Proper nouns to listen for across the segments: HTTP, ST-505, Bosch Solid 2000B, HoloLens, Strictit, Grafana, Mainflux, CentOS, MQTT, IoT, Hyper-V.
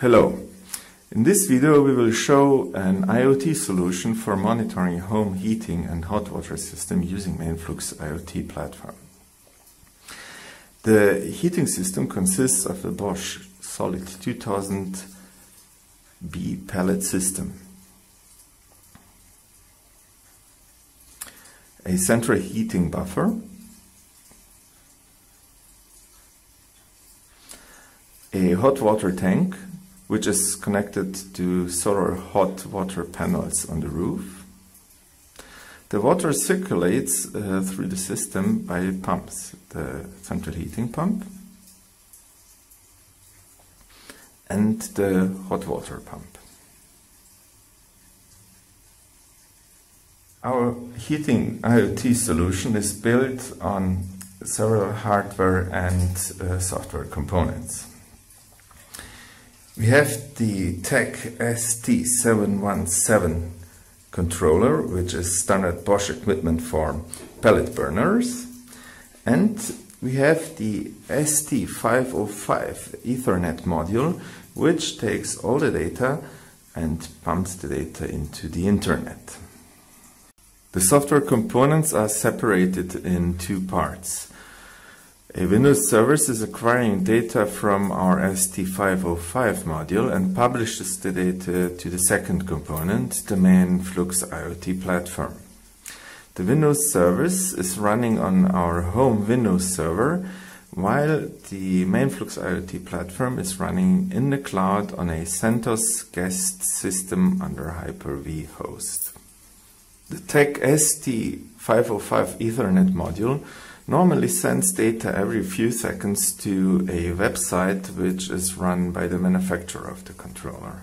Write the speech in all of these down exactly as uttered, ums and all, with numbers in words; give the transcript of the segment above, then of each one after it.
Hello. In this video we will show an IoT solution for monitoring home heating and hot water system using Mainflux IoT platform. The heating system consists of the Bosch Solid two thousand B pellet system, a central heating buffer, a hot water tank which is connected to solar hot water panels on the roof. The water circulates uh, through the system by pumps, the central heating pump and the hot water pump. Our heating IoT solution is built on several hardware and uh, software components. We have the Tech S T seven one seven controller, which is standard Bosch equipment for pellet burners. And we have the S T five oh five Ethernet module, which takes all the data and pumps the data into the internet. The software components are separated in two parts. A Windows service is acquiring data from our S T five oh five module and publishes the data to the second component, the Mainflux IoT platform. The Windows service is running on our home Windows server, while the Mainflux IoT platform is running in the cloud on a CentOS guest system under Hyper-V host. The Tech S T five oh five Ethernet module normally sends data every few seconds to a website which is run by the manufacturer of the controller.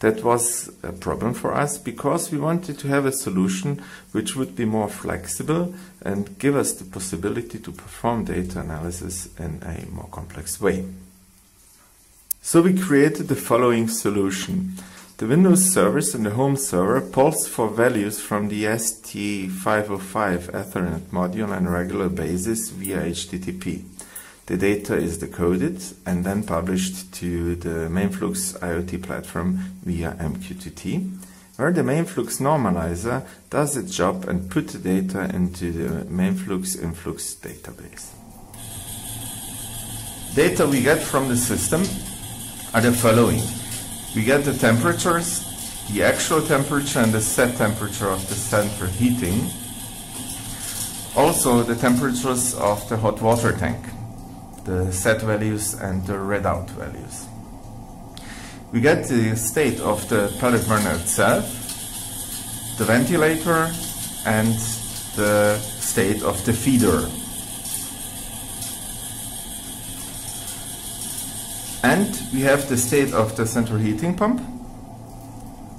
That was a problem for us because we wanted to have a solution which would be more flexible and give us the possibility to perform data analysis in a more complex way. So we created the following solution. The Windows service and the home server pulse for values from the S T five oh five Ethernet module on a regular basis via H T T P. The data is decoded and then published to the Mainflux IoT platform via M Q T T, where the Mainflux normalizer does its job and puts the data into the Mainflux influx database. Data we get from the system are the following. We get the temperatures, the actual temperature and the set temperature of the central heating. Also the temperatures of the hot water tank, the set values and the readout values. We get the state of the pellet burner itself, the ventilator and the state of the feeder. And we have the state of the central heating pump,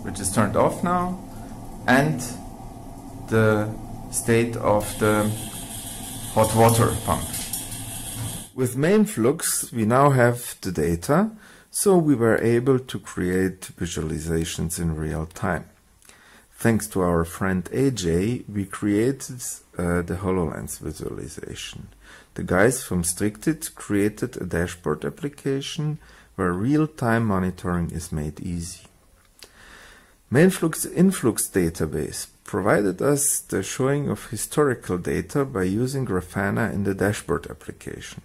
which is turned off now, and the state of the hot water pump. With Mainflux, we now have the data, so we were able to create visualizations in real time. Thanks to our friend A J, we created uh, the HoloLens visualization. The guys from Strictit created a dashboard application where real-time monitoring is made easy. Mainflux Influx database provided us the showing of historical data by using Grafana in the dashboard application.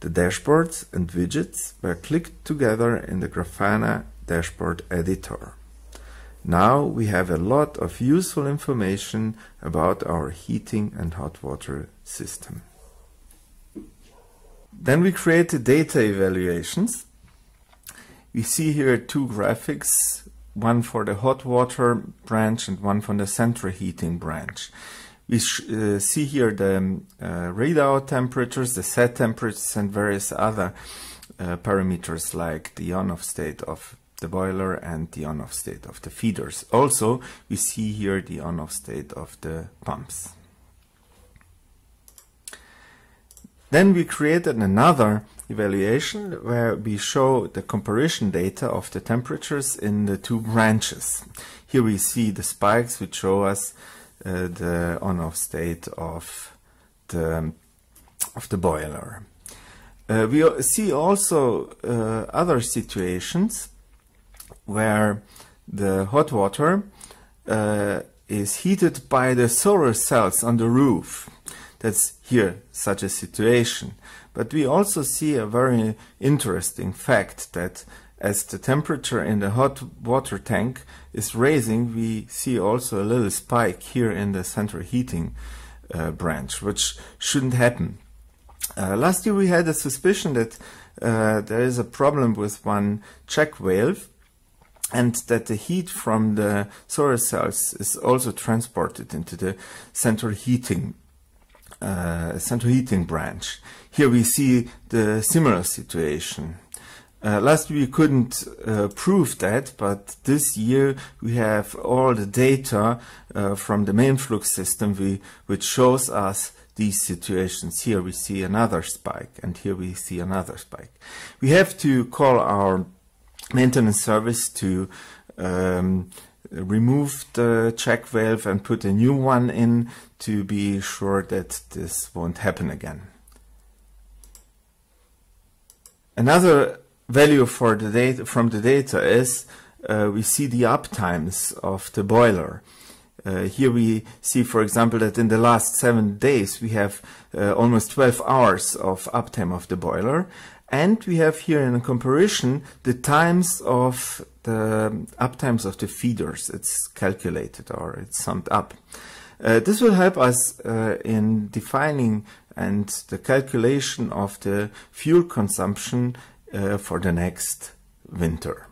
The dashboards and widgets were clicked together in the Grafana dashboard editor. Now we have a lot of useful information about our heating and hot water system. Then we created data evaluations. We see here two graphics, one for the hot water branch and one for the central heating branch. We sh uh, see here the um, uh, readout temperatures, the set temperatures and various other uh, parameters like the on-off state of the boiler and the on-off state of the feeders. Also, we see here the on-off state of the pumps. Then we created another evaluation where we show the comparison data of the temperatures in the two branches. Here we see the spikes which show us uh, the on-off state of the, of the boiler. Uh, we see also uh, other situations where the hot water uh, is heated by the solar cells on the roof. That's here such a situation. But we also see a very interesting fact that as the temperature in the hot water tank is raising, we see also a little spike here in the central heating uh, branch, which shouldn't happen. Uh, last year we had a suspicion that uh, there is a problem with one check valve and that the heat from the solar cells is also transported into the central heating uh, central heating branch. Here we see the similar situation. Uh, last year we couldn't uh, prove that, but this year we have all the data uh, from the Mainflux system we, which shows us these situations. Here we see another spike, and here we see another spike. We have to call our maintenance service to um, remove the check valve and put a new one in to be sure that this won't happen again. Another value for the data, from the data is uh, we see the uptimes of the boiler. Uh, here we see, for example, that in the last seven days we have uh, almost twelve hours of uptime of the boiler, and we have here in a comparison the times of the uptimes of the feeders. It's calculated or it's summed up. Uh, this will help us uh, in defining and the calculation of the fuel consumption uh, for the next winter.